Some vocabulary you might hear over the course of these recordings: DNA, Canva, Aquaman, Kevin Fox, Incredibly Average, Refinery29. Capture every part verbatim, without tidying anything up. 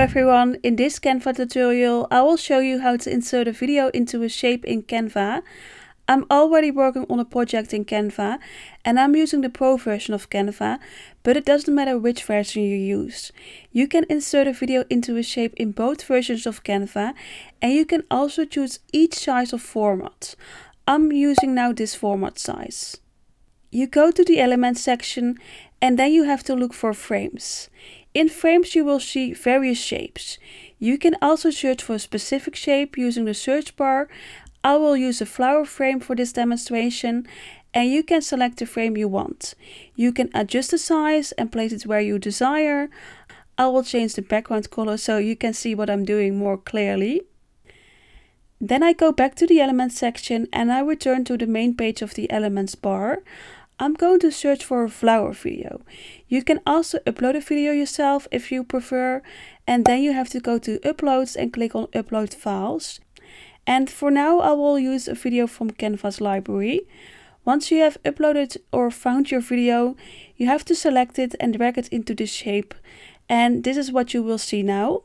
everyone, in this Canva tutorial I will show you how to insert a video into a shape in Canva. I'm already working on a project in Canva and I'm using the pro version of Canva, but it doesn't matter which version you use. You can insert a video into a shape in both versions of Canva and you can also choose each size of format. I'm using now this format size. You go to the Elements section and then you have to look for frames. In frames you will see various shapes. You can also search for a specific shape using the search bar. I will use a flower frame for this demonstration and you can select the frame you want. You can adjust the size and place it where you desire. I will change the background color so you can see what I'm doing more clearly. Then I go back to the Elements section and I return to the main page of the Elements bar. I'm going to search for a flower video. You can also upload a video yourself if you prefer, and then you have to go to Uploads and click on Upload Files. And for now I will use a video from Canva's library. Once you have uploaded or found your video, you have to select it and drag it into the shape. And this is what you will see now.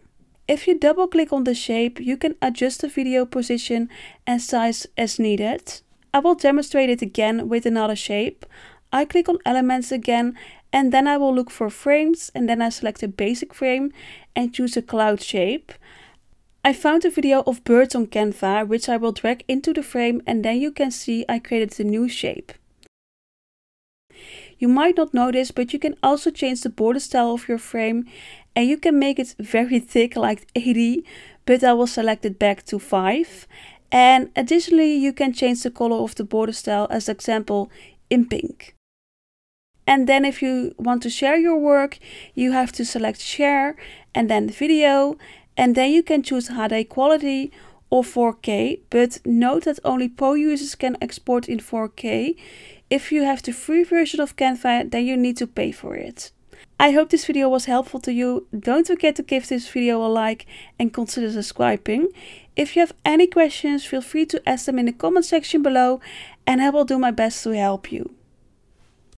If you double click on the shape, you can adjust the video position and size as needed. I will demonstrate it again with another shape. I click on Elements again and then I will look for frames and then I select a basic frame and choose a cloud shape. I found a video of birds on Canva which I will drag into the frame and then you can see I created a new shape. You might not notice, but you can also change the border style of your frame and you can make it very thick, like eighty, but I will select it back to five. And additionally, you can change the color of the border style, as example, in pink. And then if you want to share your work, you have to select share and then video. And then you can choose H D quality or four K. But note that only pro users can export in four K. If you have the free version of Canva, then you need to pay for it. I hope this video was helpful to you. Don't forget to give this video a like and consider subscribing. If you have any questions, feel free to ask them in the comment section below and I will do my best to help you.